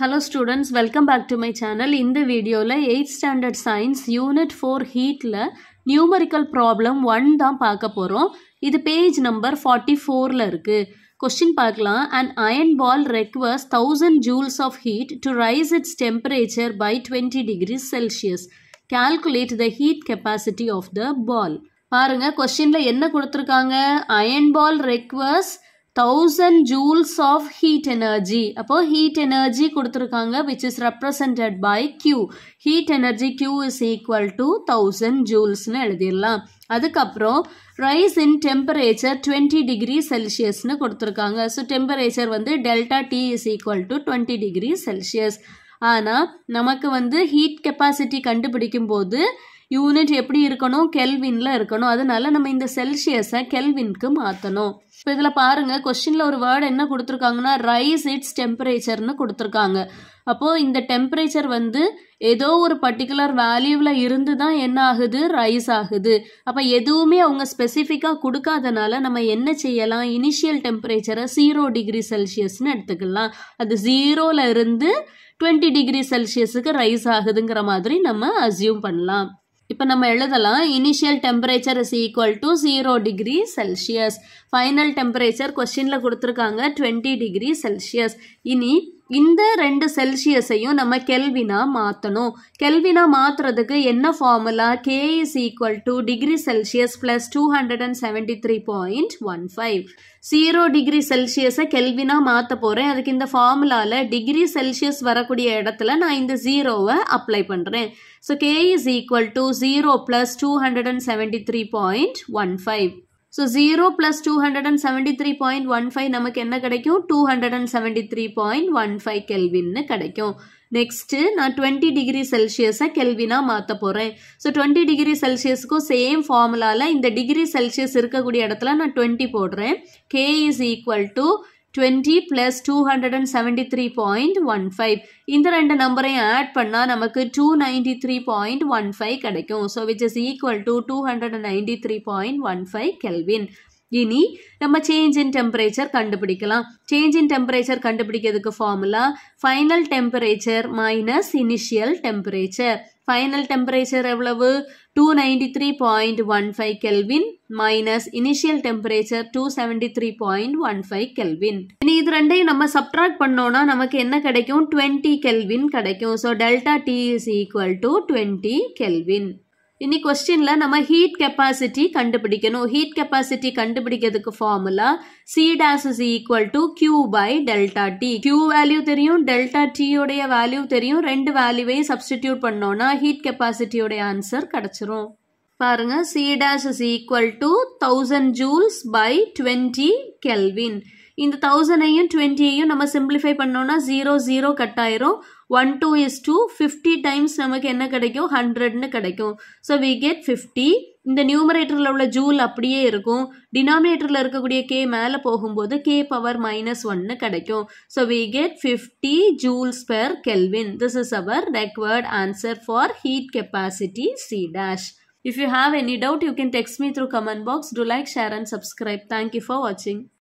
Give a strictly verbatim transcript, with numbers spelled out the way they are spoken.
Hello students, welcome back to my channel. In the video la eighth standard science unit four heat la numerical problem one தான் பார்க்க போறோம். இது page number forty-four ல இருக்கு. Question பார்க்கலாம். An iron ball requires one thousand joules of heat to raise its temperature by twenty degrees Celsius. Calculate the heat capacity of the ball. பாருங்க questionல என்ன கொடுத்திருக்காங்க? Iron ball requires one thousand joules of heat energy. அப்போ heat energy கொடுத்திருக்காங்க, which is represented by Q. Heat energy Q is equal to one thousand joules னு எழுதிரலாம். அதுக்கப்புறம் rise in temperature twenty degree Celsius னு கொடுத்திருக்காங்க. So temperature வந்து delta T is equal to twenty degree Celsius. ஆனா நமக்கு வந்து heat capacity கண்டுபிடிக்கும் போது யூனிட் எப்படி இருக்கணும்? கெல்வின்ல இருக்கணும். அதனால நம்ம இந்த செல்சியஸை கெல்வினுக்கு மாற்றணும். இப்போ இதில் பாருங்க கொஸ்டின்ல ஒரு வேர்டு என்ன கொடுத்துருக்காங்கன்னா ரைஸ் இட்ஸ் டெம்பரேச்சர்னு கொடுத்துருக்காங்க. அப்போ இந்த டெம்பரேச்சர் வந்து ஏதோ ஒரு பர்டிகுலர் வேல்யூவில் இருந்து தான் என்ன ஆகுது, ரைஸ் ஆகுது. அப்போ எதுவுமே அவங்க ஸ்பெசிஃபிக்காக கொடுக்காதனால நம்ம என்ன செய்யலாம், இனிஷியல் டெம்பரேச்சரை ஜீரோ டிகிரி செல்சியஸ்ன்னு எடுத்துக்கலாம். அது ஜீரோவில் இருந்து டுவெண்ட்டி டிகிரி செல்சியஸுக்கு ரைஸ் ஆகுதுங்கிற மாதிரி நம்ம அசியூம் பண்ணலாம். இப்போ நம்ம எழுதலாம் initial temperature is equal to zero degree Celsius. Final temperature கொஸ்டினில் கொடுத்துருக்காங்க டுவெண்ட்டி டிகிரி செல்சியஸ். இனி இந்த ரெண்டு செல்சியஸையும் நம்ம கெல்வினா மாற்றணும். கெல்வினா மாற்றுறதுக்கு என்ன formula? K is equal to degree Celsius plus two hundred and seventy three point one five. Zero degree செல்சியஸை கெல்வினா மாற்ற போகிறேன். அதுக்கு இந்த ஃபார்முலாவில் டிகிரி செல்சியஸ் வரக்கூடிய இடத்துல நான் இந்த ஜீரோவை அப்ளை பண்ணுறேன். So K is equal to zero plus two hundred and seventy three point one five. So zero plus two seventy-three point one five நமக்கு என்ன கிடைக்கும்? two seventy-three point one five Kelvin கிடைக்கும். Next நான் twenty degree Celsius கெல்வினா மாற்ற போகிறேன். So twenty degree செல்சியஸ்க்கும் same ஃபார்முலாவில் இந்த டிகிரி செல்சியஸ் இருக்கக்கூடிய இடத்துல நான் டுவெண்ட்டி போடுறேன். K is equal to twenty plus two seventy-three point one five. இந்த ரெண்டு நம்பரையும் ஆட் பண்ணால் நமக்கு two ninety-three point one five கிடைக்கும். So which is equal to two ninety-three point one five Kelvin. இனி நம்ம change in temperature கண்டுபிடிக்கலாம். Change in temperature கண்டுபிடிக்கிறதுக்கு formula final temperature minus initial temperature. Final temperature எவ்வளவு? two ninety-three point one five Kelvin minus initial temperature two seventy-three point one five Kelvin. இனி இது ரெண்டையும் நம்ம subtract பண்ணோம்னா நமக்கு என்ன கிடைக்கும்? twenty Kelvin கிடைக்கும். So delta T is equal to twenty Kelvin. இனி கொஸ்டின்ல நம்ம ஹீட் கெப்பாசிட்டி கண்டுபிடிக்கணும். ஹீட் கெப்பாசிட்டி கண்டுபிடிக்கிறதுக்கு formula C dash is equal to Q by delta T. Q value தெரியும், டெல்டா டீயோடைய வேல்யூ தெரியும். ரெண்டு வேல்யூவையும் சப்ஸ்டிடியூட் பண்ணோம்னா ஹீட் கெப்பாசிட்டியோடைய ஆன்சர் கிடைச்சிரும். பாருங்க C dash is equal to thousand joules by twenty kelvin. இந்த தௌசண்டையும் டுவெண்ட்டியையும் நம்ம சிம்பிளிஃபை பண்ணோம்னா ஜீரோ ஜீரோ கட் ஆயிரும். One two is two fifty times நமக்கு என்ன கிடைக்கும்? ஹண்ட்ரட்னு கிடைக்கும். So we get fifty. இந்த நியூமரேட்டரில் உள்ள ஜூல் அப்படியே இருக்கும். டினாமினேட்டரில் இருக்கக்கூடிய கே மேலே போகும்போது கே பவர் மைனஸ் ஒன்னு கிடைக்கும். So we get fifty joules per kelvin. This is our required answer for heat capacity C dash. If you have any doubt, you can text me through comment box. Do like, share and subscribe. Thank you for watching.